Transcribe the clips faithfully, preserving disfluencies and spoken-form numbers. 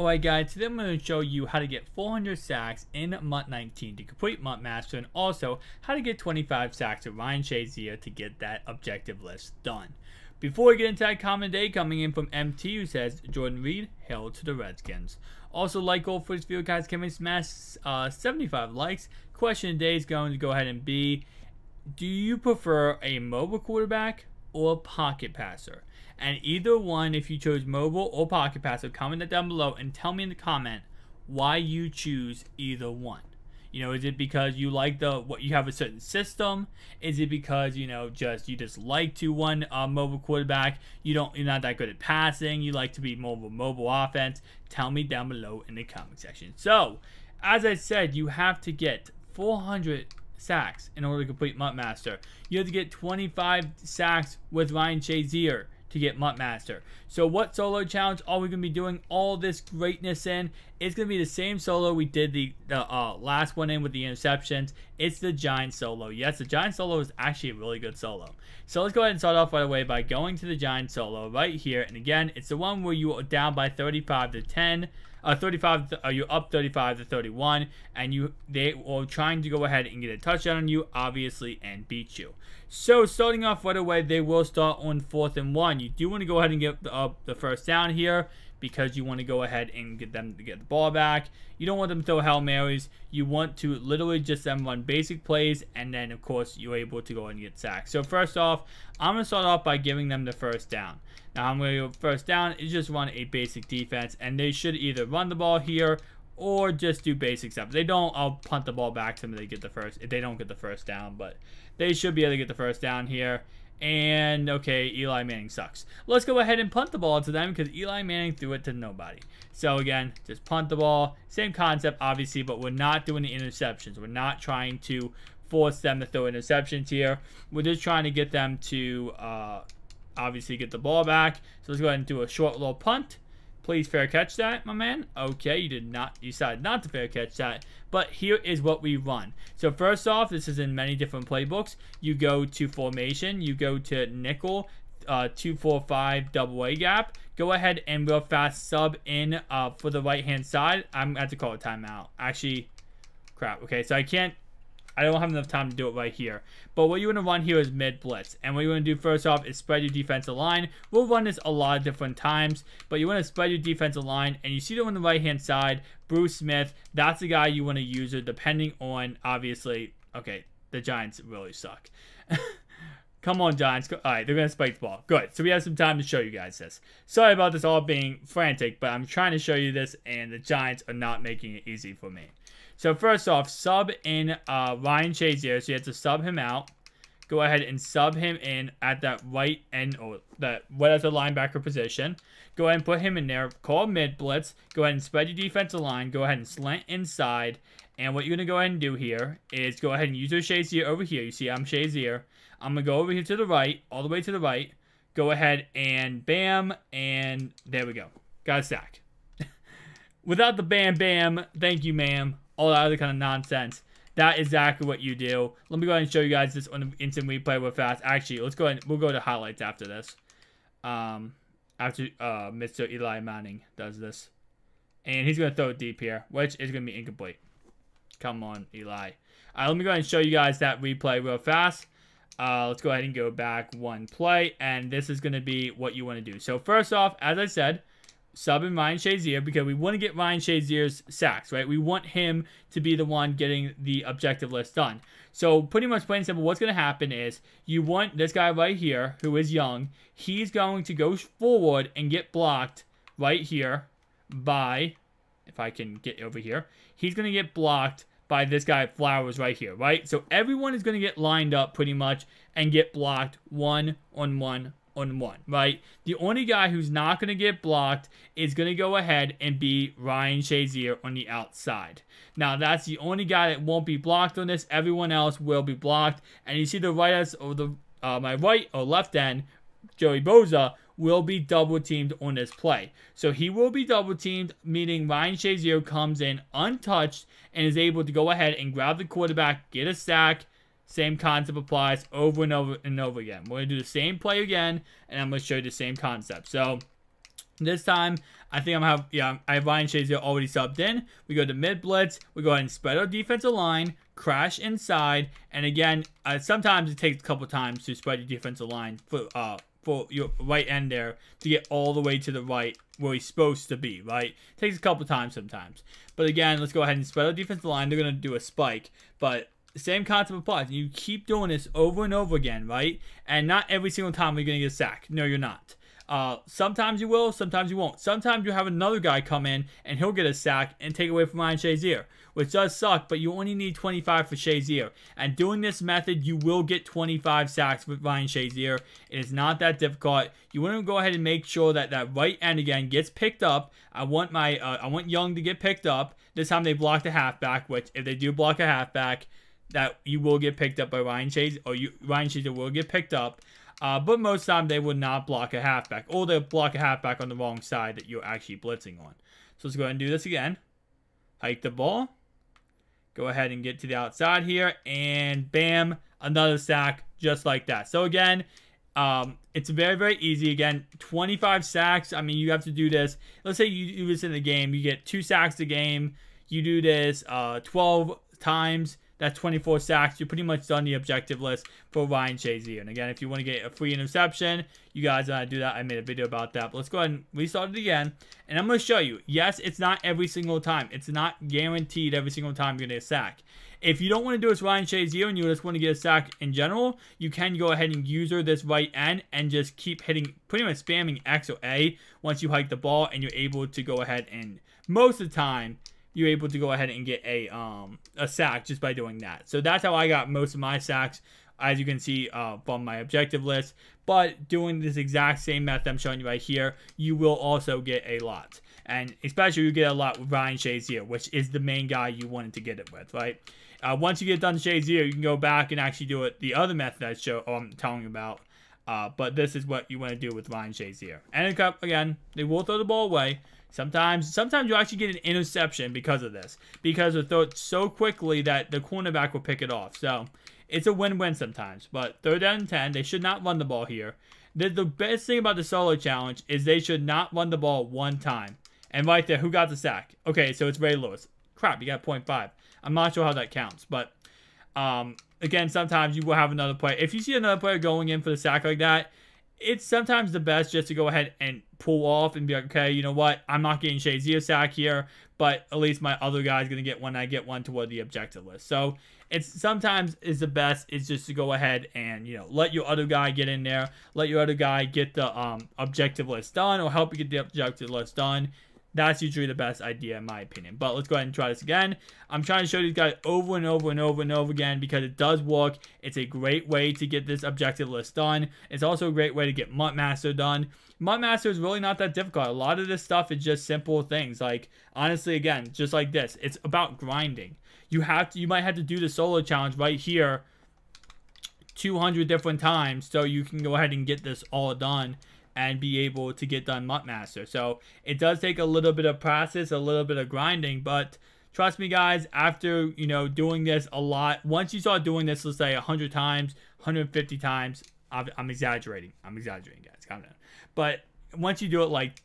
Alright guys, today I'm going to show you how to get four hundred sacks in M U T nineteen to complete M U T Master, and also how to get twenty-five sacks with Ryan Shazier to get that objective list done. Before we get into that comment today, coming in from M T, who says, Jordan Reed, hail to the Redskins. Also, like goal for this video guys, can we smash uh, seventy-five likes? Question today is going to go ahead and be, do you prefer a mobile quarterback or pocket passer? And either one, if you chose mobile or pocket passer, comment that down below and tell me in the comment why you choose either one. You know, is it because you like the what you have a certain system? Is it because you know just you just like to one uh, mobile quarterback? You don't you're not that good at passing. You like to be more of a mobile offense. Tell me down below in the comment section. So, as I said, you have to get four hundred. Sacks in order to complete M U T Master. You have to get twenty-five sacks with Ryan Shazier to get M U T Master. So what solo challenge are we going to be doing all this greatness in? It's going to be the same solo we did the, the uh, last one in with the interceptions. It's the Giant solo. Yes, the Giant solo is actually a really good solo. So let's go ahead and start off right away by going to the Giant solo right here. And again, it's the one where you are down by thirty-five to ten. Uh, thirty-five. Uh, you're up thirty-five to thirty-one, and you they were trying to go ahead and get a touchdown on you, obviously, and beat you. So starting off right away, they will start on fourth and one. You do want to go ahead and get the, uh, the first down here because you want to go ahead and get them to get the ball back. You don't want them to throw Hail Marys. You want to literally just them run basic plays, and then of course you're able to go ahead and get sacked. So first off, I'm gonna start off by giving them the first down. Now I'm gonna go first down is just run a basic defense, and they should either run the ball here or just do basic stuff. If they don't, I'll punt the ball back to them. If they get the first, if they don't get the first down, but they should be able to get the first down here. And, okay, Eli Manning sucks. Let's go ahead and punt the ball to them because Eli Manning threw it to nobody. So, again, just punt the ball. Same concept, obviously, but we're not doing the interceptions. We're not trying to force them to throw interceptions here. We're just trying to get them to, uh, obviously, get the ball back. So, let's go ahead and do a short little punt. Please fair catch that, my man. Okay, you did not, you decided not to fair catch that. But here is what we run. So first off, this is in many different playbooks. You go to formation, you go to nickel, uh, two four five double A gap. Go ahead and real fast sub in uh, for the right hand side. I'm gonna have to call a timeout. Actually, crap. Okay, so I can't. I don't have enough time to do it right here. But what you want to run here is mid blitz. And what you want to do first off is spread your defensive line. We'll run this a lot of different times. But you want to spread your defensive line. And you see them on the right hand side. Bruce Smith. That's the guy you want to use it depending on, obviously. Okay, the Giants really suck. Come on, Giants. Alright, they're going to spike the ball. Good. So we have some time to show you guys this. Sorry about this all being frantic, but I'm trying to show you this, and the Giants are not making it easy for me. So first off, sub in uh, Ryan Shazier. So you have to sub him out. Go ahead and sub him in at that right end, or that right at the linebacker position. Go ahead and put him in there. Call mid blitz. Go ahead and spread your defensive line. Go ahead and slant inside. And what you're going to go ahead and do here is go ahead and use your Shazier over here. You see, I'm Shazier. I'm going to go over here to the right, all the way to the right. Go ahead and bam, and there we go. Got a sack. Without the bam, bam, thank you, ma'am. All that other kind of nonsense. That is exactly what you do. Let me go ahead and show you guys this on the instant replay real fast. Actually, let's go ahead and we'll go to highlights after this. Um, after uh, Mister Eli Manning does this. And he's going to throw it deep here, which is going to be incomplete. Come on, Eli. All right, let me go ahead and show you guys that replay real fast. Uh, let's go ahead and go back one play. And this is going to be what you want to do. So first off, as I said, sub in Ryan Shazier because we want to get Ryan Shazier's sacks, right? We want him to be the one getting the objective list done. So pretty much plain and simple, what's going to happen is you want this guy right here who is young. He's going to go forward and get blocked right here by, if I can get over here, he's going to get blocked by this guy Flowers right here, right? So everyone is going to get lined up pretty much and get blocked one on one on one, right? The only guy who's not going to get blocked is going to go ahead and be Ryan Shazier on the outside. Now, that's the only guy that won't be blocked on this. Everyone else will be blocked. And you see the right, or the uh, my right or left end, Joey Bosa, will be double teamed on this play. So he will be double teamed, meaning Ryan Shazier comes in untouched and is able to go ahead and grab the quarterback, get a sack. Same concept applies over and over and over again. We're going to do the same play again, and I'm going to show you the same concept. So This time, I think I'm going to have, yeah, I have Ryan Shazier already subbed in. We go to mid-blitz. We go ahead and spread our defensive line, crash inside. And again, uh, sometimes it takes a couple times to spread your defensive line for uh, for your right end there to get all the way to the right where he's supposed to be, right? It takes a couple times sometimes. But again, let's go ahead and spread our defensive line. They're going to do a spike, but same concept applies. You keep doing this over and over again, right? And not every single time you're going to get a sack. No, you're not. Uh, sometimes you will, sometimes you won't. Sometimes you have another guy come in and he'll get a sack and take away from Ryan Shazier, which does suck, but you only need twenty-five for Shazier. And doing this method, you will get twenty-five sacks with Ryan Shazier. It is not that difficult. You want to go ahead and make sure that that right end again gets picked up. I want my, uh, I want Young to get picked up. This time they blocked a halfback, which if they do block a halfback, that you will get picked up by Ryan Shazier, or you, Ryan Shazier will get picked up. Uh, but most time they would not block a halfback, or they'll block a halfback on the wrong side that you're actually blitzing on. So let's go ahead and do this again. Hike the ball. Go ahead and get to the outside here, and bam, another sack just like that. So again, um, it's very, very easy. Again, twenty-five sacks. I mean, you have to do this. Let's say you do this in the game. You get two sacks a game. You do this uh, twelve times. That's twenty-four sacks. You're pretty much done the objective list for Ryan Shazier. And again, if you want to get a free interception, you guys want to do that. I made a video about that. But let's go ahead and restart it again. And I'm going to show you. Yes, it's not every single time. It's not guaranteed every single time you're going to get a sack. If you don't want to do this Ryan Shazier and you just want to get a sack in general, you can go ahead and user this right end and just keep hitting, pretty much spamming X or A once you hike the ball, and you're able to go ahead and most of the time, you're able to go ahead and get a um a sack just by doing that. So that's how I got most of my sacks, as you can see uh, from my objective list. But doing this exact same method I'm showing you right here, you will also get a lot. And especially you get a lot with Ryan Shazier, which is the main guy you wanted to get it with, right? Uh, once you get done Shazier, you can go back and actually do it the other method I show, or I'm telling you about. Uh, but this is what you want to do with Ryan Shazier. And again, they will throw the ball away. Sometimes sometimes you actually get an interception because of this. Because they throw it so quickly that the cornerback will pick it off. So, it's a win-win sometimes. But third down and ten, they should not run the ball here. The, the best thing about the solo challenge is they should not run the ball one time. And right there, who got the sack? Okay, so it's Ray Lewis. Crap, you got point five. I'm not sure how that counts. But, um, again, sometimes you will have another player. If you see another player going in for the sack like that, it's sometimes the best just to go ahead and pull off and be like, okay, you know what? I'm not getting Shazier sack here, but at least my other guy's going to get one. I get one toward the objective list. So it's sometimes is the best is just to go ahead and, you know, let your other guy get in there. Let your other guy get the um, objective list done, or help you get the objective list done. That's usually the best idea in my opinion. But let's go ahead and try this again. I'm trying to show these guys over and over and over and over again because it does work. It's a great way to get this objective list done. It's also a great way to get M U T Master done. M U T Master is really not that difficult. A lot of this stuff is just simple things. Like, honestly, again, just like this. It's about grinding. You have to, you might have to do the solo challenge right here two hundred different times so you can go ahead and get this all done and be able to get done M U T Master. So it does take a little bit of process, a little bit of grinding, but trust me guys, after, you know, doing this a lot, once you start doing this, let's say one hundred times, one hundred fifty times, I'm exaggerating, I'm exaggerating guys, calm down. But once you do it like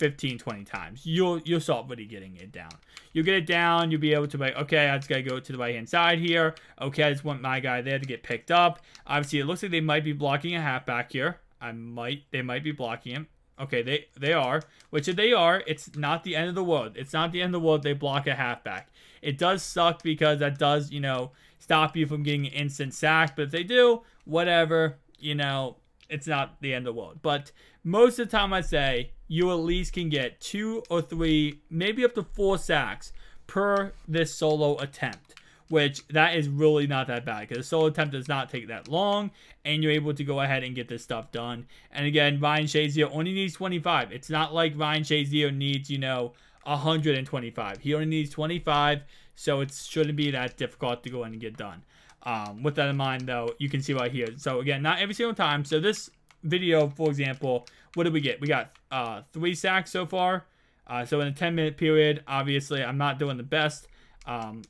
fifteen, twenty times, you'll you'll start really getting it down. You'll get it down, you'll be able to be like, okay, I just gotta go to the right hand side here. Okay, I just want my guy there to get picked up. Obviously, it looks like they might be blocking a halfback here. I might, they might be blocking him. Okay, they, they are. Which if they are, it's not the end of the world. It's not the end of the world they block a halfback. It does suck because that does, you know, stop you from getting an instant sack. But if they do, whatever, you know, it's not the end of the world. But most of the time I'd say you at least can get two or three, maybe up to four sacks per this solo attempt. Which, that is really not that bad, because the solo attempt does not take that long, and you're able to go ahead and get this stuff done. And again, Ryan Shazier only needs twenty-five. It's not like Ryan Shazier needs, you know, one hundred twenty-five. He only needs twenty-five, so it shouldn't be that difficult to go in and get done. Um, with that in mind, though, you can see right here. So again, not every single time. So this video, for example, what did we get? We got uh, three sacks so far. Uh, so in a ten-minute period, obviously, I'm not doing the best. Um...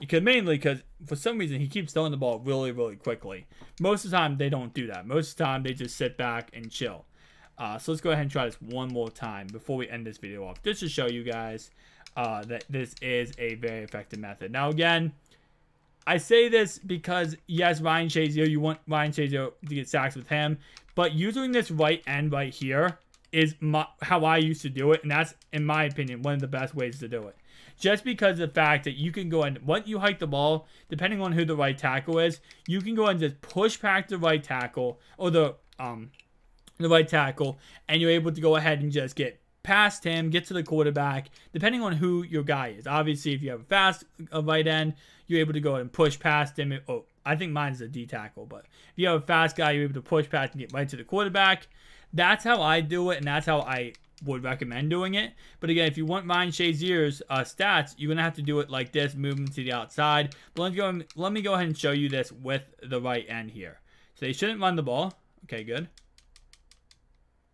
Because mainly because for some reason he keeps throwing the ball really, really quickly. Most of the time they don't do that. Most of the time they just sit back and chill. Uh, so let's go ahead and try this one more time before we end this video off, just to show you guys uh, that this is a very effective method. Now, again, I say this because, yes, Ryan Shazier, you want Ryan Shazier to get sacks with him, but using this right end right here is my, how I used to do it, and that's, in my opinion, one of the best ways to do it. Just because of the fact that you can go and once you hike the ball, depending on who the right tackle is, you can go and just push back the right tackle or the um the right tackle, and you're able to go ahead and just get past him, get to the quarterback, depending on who your guy is. Obviously, if you have a fast a right end, you're able to go and push past him. Oh, I think mine's a D tackle, but if you have a fast guy, you're able to push past and get right to the quarterback. That's how I do it, and that's how I would recommend doing it. But again, if you want Ryan Shazier's uh, stats, you're gonna have to do it like this, moving to the outside. But let's go. Let me go ahead and show you this with the right end here. So they shouldn't run the ball. Okay, good.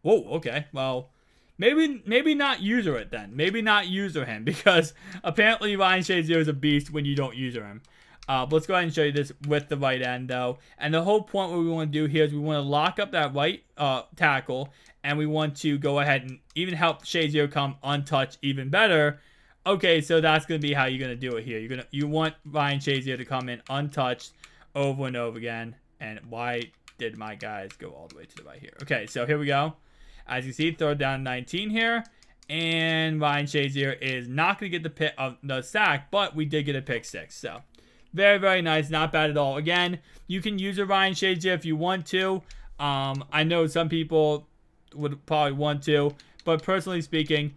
Whoa. Okay. Well, maybe maybe not user it then. Maybe not user him, because apparently Ryan Shazier is a beast when you don't user him. Uh, but let's go ahead and show you this with the right end though. And the whole point what we want to do here is we want to lock up that right uh, tackle. And we want to go ahead and even help Shazier come untouched even better. Okay, so that's going to be how you're going to do it here. You're gonna you want Ryan Shazier to come in untouched over and over again. And why did my guys go all the way to the right here? Okay, so here we go. As you see, third down nineteen here. And Ryan Shazier is not going to get the pick of the sack, but we did get a pick six. So very, very nice. Not bad at all. Again, you can use a Ryan Shazier if you want to. Um, I know some people would probably want to, but personally speaking,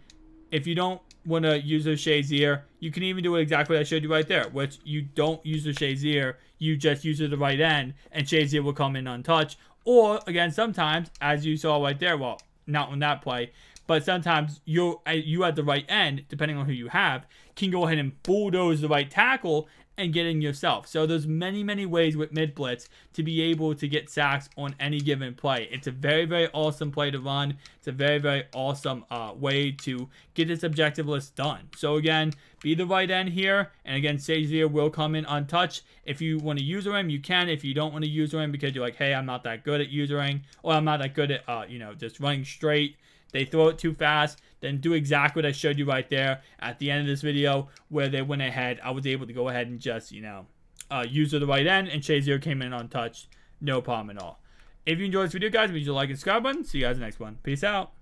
if you don't want to use a Shazier, you can even do it exactly what I showed you right there, which you don't use a Shazier, you just use it the right end, and Shazier will come in untouched. Or again, sometimes, as you saw right there, well, not on that play, but sometimes you you at the right end, depending on who you have, can go ahead and bulldoze the right tackle and get in yourself. So there's many, many ways with mid blitz to be able to get sacks on any given play. It's a very, very awesome play to run. It's a very, very awesome uh, way to get this objective list done. So again, be the right end here. And again, Shazier will come in untouched. If you want to user him, you can. If you don't want to user him because you're like, hey, I'm not that good at usering, or I'm not that good at, uh, you know, just running straight, they throw it too fast, then do exactly what I showed you right there at the end of this video where they went ahead. I was able to go ahead and just, you know, uh, use the right end, and Shazier came in untouched. No problem at all. If you enjoyed this video, guys, make sure you like and subscribe button. See you guys in the next one. Peace out.